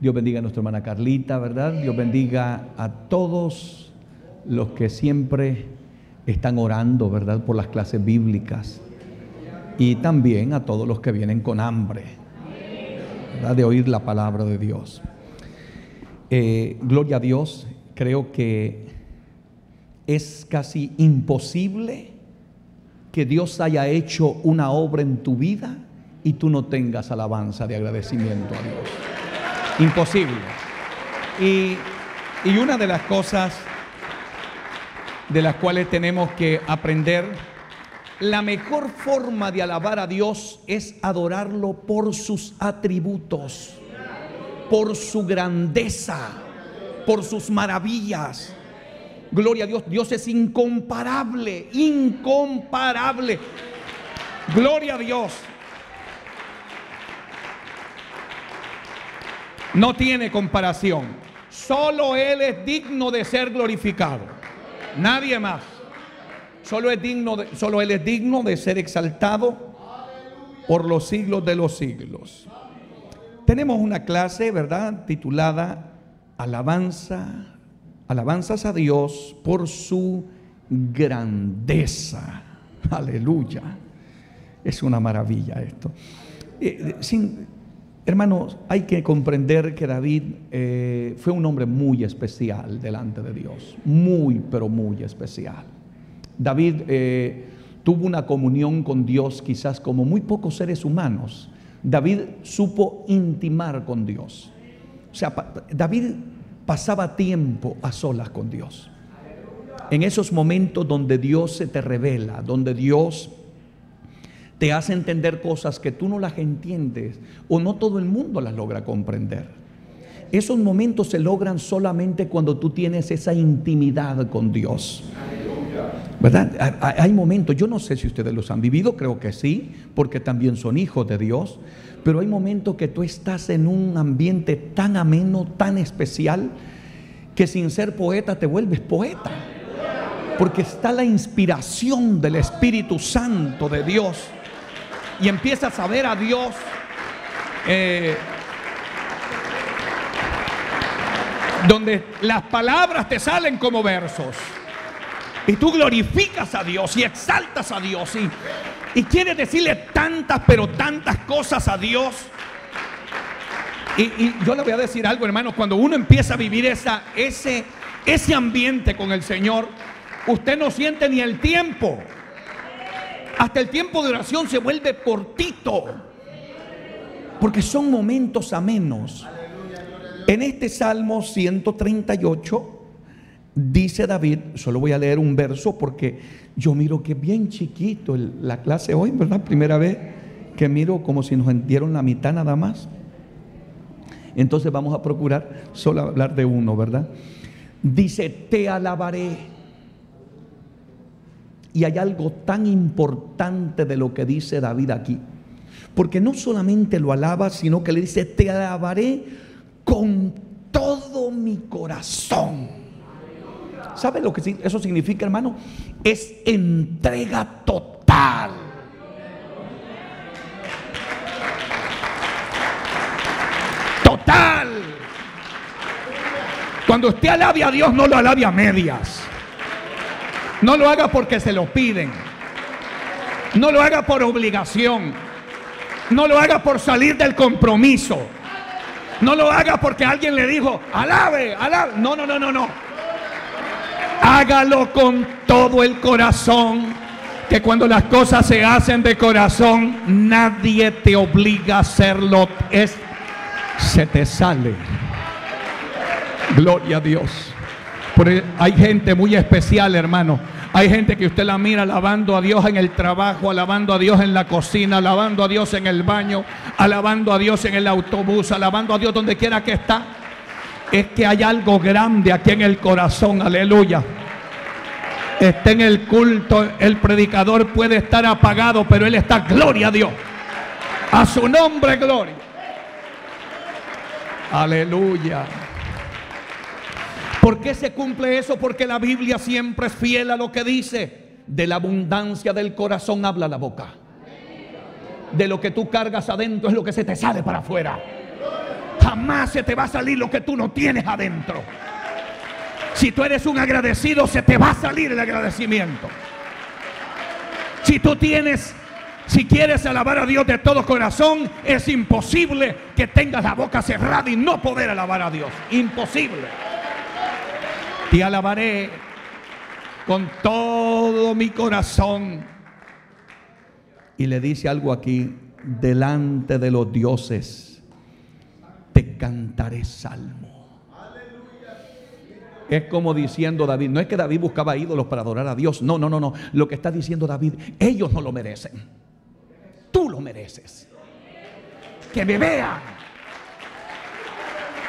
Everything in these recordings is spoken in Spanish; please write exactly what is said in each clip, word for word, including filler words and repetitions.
Dios bendiga a nuestra hermana Carlita, ¿verdad? Dios bendiga a todos los que siempre están orando, ¿verdad?, por las clases bíblicas. Y también a todos los que vienen con hambre, ¿verdad?, de oír la palabra de Dios. Eh, gloria a Dios. Creo que es casi imposible que Dios haya hecho una obra en tu vida y tú no tengas alabanza de agradecimiento a Dios. Imposible. Y, y una de las cosas de las cuales tenemos que aprender, la mejor forma de alabar a Dios es adorarlo por sus atributos, por su grandeza, por sus maravillas. Gloria a Dios. Dios es incomparable, incomparable. Gloria a Dios. No tiene comparación. Solo Él es digno de ser glorificado. Nadie más. Solo, es digno de, solo Él es digno de ser exaltado por los siglos de los siglos. Tenemos una clase, ¿verdad?, titulada Alabanza, Alabanzas a Dios por su grandeza. Aleluya. Es una maravilla esto. Eh, sin, hermanos, hay que comprender que David eh, fue un hombre muy especial delante de Dios. Muy, pero muy especial. David eh, tuvo una comunión con Dios quizás como muy pocos seres humanos. David supo intimar con Dios. O sea, pa David pasaba tiempo a solas con Dios. En esos momentos donde Dios se te revela, donde Dios te hace entender cosas que tú no las entiendes o no todo el mundo las logra comprender. Esos momentos se logran solamente cuando tú tienes esa intimidad con Dios. ¿Verdad? Hay momentos, yo no sé si ustedes los han vivido, creo que sí, porque también son hijos de Dios, pero hay momentos que tú estás en un ambiente tan ameno, tan especial, que sin ser poeta te vuelves poeta, porque está la inspiración del Espíritu Santo de Dios y empiezas a ver a Dios eh, donde las palabras te salen como versos. Y tú glorificas a Dios y exaltas a Dios y, y quieres decirle tantas, pero tantas cosas a Dios. Y, y yo le voy a decir algo, hermano, cuando uno empieza a vivir esa, ese, ese ambiente con el Señor, usted no siente ni el tiempo. Hasta el tiempo de oración se vuelve cortito, porque son momentos amenos. En este Salmo ciento treinta y ocho dice David, solo voy a leer un verso porque yo miro que bien chiquito el, la clase hoy, ¿verdad? Primera vez que miro como si nos dieron la mitad nada más. Entonces vamos a procurar solo hablar de uno, ¿verdad? Dice, te alabaré. Y hay algo tan importante de lo que dice David aquí, porque no solamente lo alaba, sino que le dice, te alabaré con todo mi corazón. ¿Sabe lo que eso significa, hermano? Es entrega total. Total. Cuando usted alabe a Dios, no lo alabe a medias. No lo haga porque se lo piden. No lo haga por obligación. No lo haga por salir del compromiso. No lo haga porque alguien le dijo, alabe, alabe. No, no, no, no, no. Hágalo con todo el corazón, que cuando las cosas se hacen de corazón, nadie te obliga a hacerlo, es, se te sale. Gloria a Dios. Porque hay gente muy especial, hermano. Hay gente que usted la mira alabando a Dios en el trabajo, alabando a Dios en la cocina, alabando a Dios en el baño, alabando a Dios en el autobús, alabando a Dios donde quiera que está. Es que hay algo grande aquí en el corazón, aleluya. Está en el culto, el predicador puede estar apagado, pero él está, gloria a Dios. A su nombre, gloria. Aleluya. ¿Por qué se cumple eso? Porque la Biblia siempre es fiel a lo que dice. De la abundancia del corazón habla la boca. De lo que tú cargas adentro es lo que se te sale para afuera. jamás se te va a salir lo que tú no tienes adentro. Si tú eres un agradecido, se te va a salir el agradecimiento. Si tú tienes, si quieres alabar a Dios de todo corazón, es imposible que tengas la boca cerrada y no poder alabar a Dios. Imposible. Te alabaré con todo mi corazón. Y le dice algo aquí: delante de los dioses te cantaré salmo. Es como diciendo David, no es que David buscaba ídolos para adorar a Dios, no, no, no, no. Lo que está diciendo David, ellos no lo merecen, tú lo mereces. Que me vean,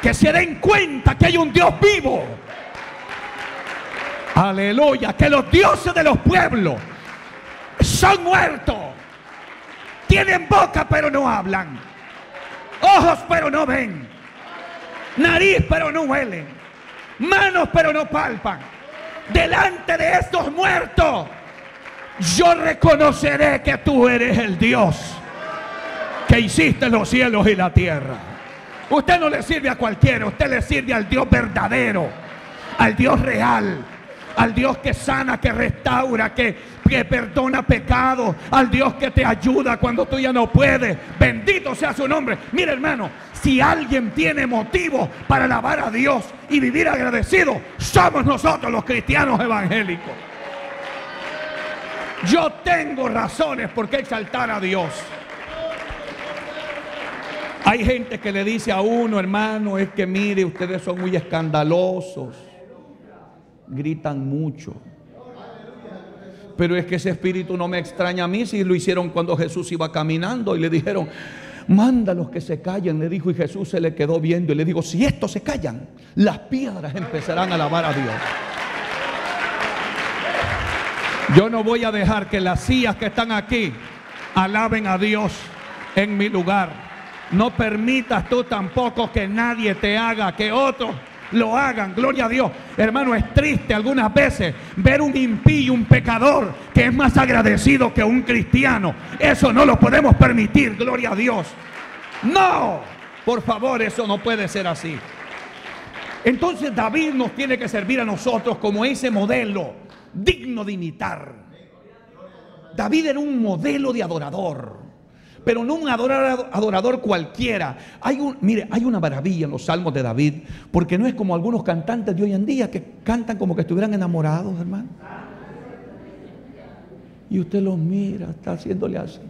que se den cuenta que hay un Dios vivo. Aleluya, que los dioses de los pueblos son muertos, tienen boca pero no hablan, ojos pero no ven, nariz pero no huelen, manos pero no palpan. Delante de estos muertos yo reconoceré que tú eres el Dios que hiciste los cielos y la tierra. Usted no le sirve a cualquiera, usted le sirve al Dios verdadero, al Dios real, al Dios que sana, que restaura, que, que perdona pecados, al Dios que te ayuda cuando tú ya no puedes. Bendito sea su nombre. Mira, hermano, si alguien tiene motivo para alabar a Dios y vivir agradecido, somos nosotros los cristianos evangélicos. Yo tengo razones por qué exaltar a Dios. Hay gente que le dice a uno, hermano, es que mire, ustedes son muy escandalosos, gritan mucho. Pero es que ese espíritu no me extraña a mí, si lo hicieron cuando Jesús iba caminando y le dijeron, mándalos que se callen, le dijo, y Jesús se le quedó viendo y le dijo, si estos se callan, las piedras empezarán a alabar a Dios. Yo no voy a dejar que las sillas que están aquí alaben a Dios en mi lugar. No permitas tú tampoco que nadie te haga, que otros lo hagan, gloria a Dios. Hermano, es triste algunas veces ver un impío, un pecador que es más agradecido que un cristiano. Eso no lo podemos permitir, gloria a Dios. No, por favor, eso no puede ser así. Entonces David nos tiene que servir a nosotros como ese modelo digno de imitar. David era un modelo de adorador, pero no un adorador, adorador cualquiera. Hay un, mire, hay una maravilla en los salmos de David, porque no es como algunos cantantes de hoy en día que cantan como que estuvieran enamorados, hermano. Y usted los mira, está haciéndole así.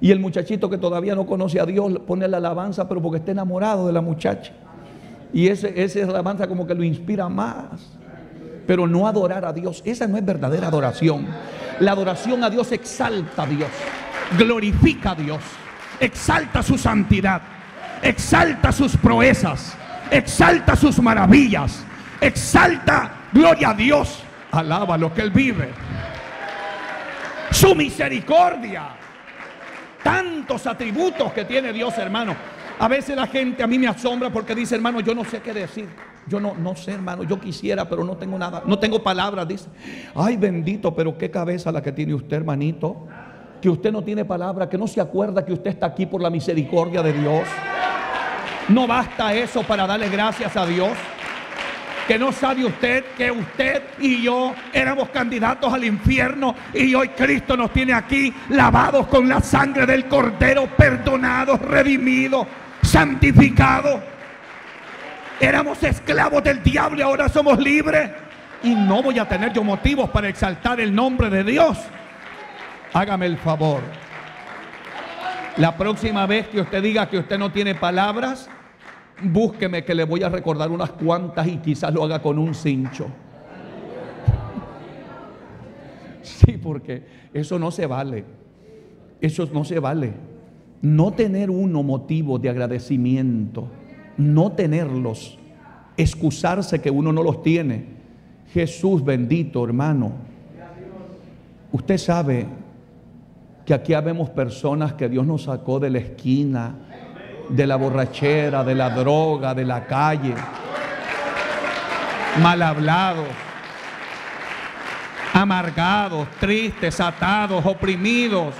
Y el muchachito que todavía no conoce a Dios pone la alabanza, pero porque está enamorado de la muchacha. Y esa ese alabanza como que lo inspira más. Pero no adorar a Dios, esa no es verdadera adoración. La adoración a Dios exalta a Dios, glorifica a Dios, exalta su santidad, exalta sus proezas, exalta sus maravillas, exalta, gloria a Dios, alaba lo que Él vive, su misericordia, tantos atributos que tiene Dios, hermano. A veces la gente a mí me asombra porque dice, hermano, yo no sé qué decir. Yo no, no sé, hermano, yo quisiera, pero no tengo nada, no tengo palabras, dice. Ay, bendito, pero qué cabeza la que tiene usted, hermanito, que usted no tiene palabra, que no se acuerda que usted está aquí por la misericordia de Dios. No basta eso para darle gracias a Dios. Que no sabe usted que usted y yo éramos candidatos al infierno y hoy Cristo nos tiene aquí lavados con la sangre del Cordero, perdonados, redimidos, santificados. Éramos esclavos del diablo y ahora somos libres. Y no voy a tener yo motivos para exaltar el nombre de Dios. Hágame el favor. La próxima vez que usted diga que usted no tiene palabras, búsqueme que le voy a recordar unas cuantas y quizás lo haga con un cincho. Sí, porque eso no se vale. Eso no se vale. No tener uno motivo de agradecimiento, no tenerlos, excusarse que uno no los tiene. Jesús bendito, hermano. Usted sabe que aquí habemos personas que Dios nos sacó de la esquina, de la borrachera, de la droga, de la calle, mal hablados, amargados, tristes, atados, oprimidos,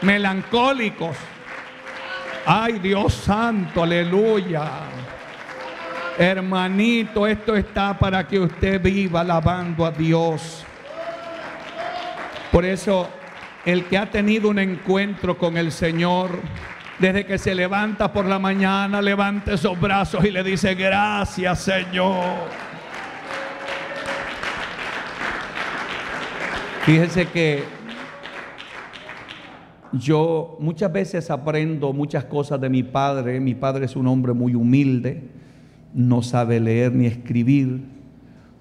melancólicos. Ay, Dios santo, aleluya. Hermanito, esto está para que usted viva alabando a Dios. Por eso, el que ha tenido un encuentro con el Señor, desde que se levanta por la mañana, levante esos brazos y le dice: gracias, Señor. Fíjense que yo muchas veces aprendo muchas cosas de mi padre. Mi padre es un hombre muy humilde, no sabe leer ni escribir,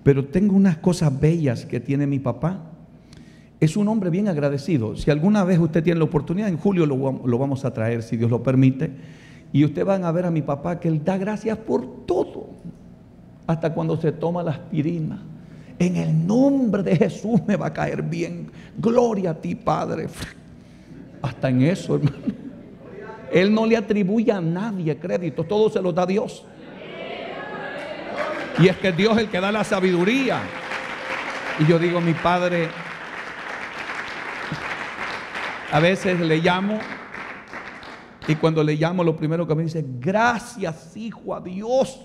pero tengo unas cosas bellas que tiene mi papá. Es un hombre bien agradecido. Si alguna vez usted tiene la oportunidad, en julio lo, lo vamos a traer, si Dios lo permite, y usted van a ver a mi papá que él da gracias por todo, hasta cuando se toma la aspirina. En el nombre de Jesús me va a caer bien, gloria a ti, Padre. Hasta en eso, hermano, él no le atribuye a nadie crédito, todo se lo da Dios. Y es que Dios es el que da la sabiduría. Y yo digo, mi padre, a veces le llamo, y cuando le llamo lo primero que me dice: gracias, hijo, a Dios.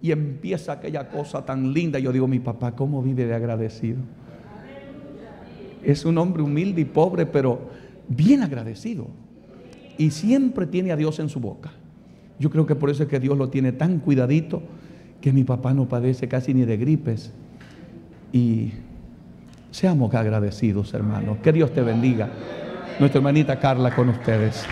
Y empieza aquella cosa tan linda. Yo digo, mi papá, ¿cómo vive de agradecido? Es un hombre humilde y pobre, pero bien agradecido. Y siempre tiene a Dios en su boca. Yo creo que por eso es que Dios lo tiene tan cuidadito, que mi papá no padece casi ni de gripes. Y seamos agradecidos, hermanos. Que Dios te bendiga. Nuestra hermanita Carla con ustedes.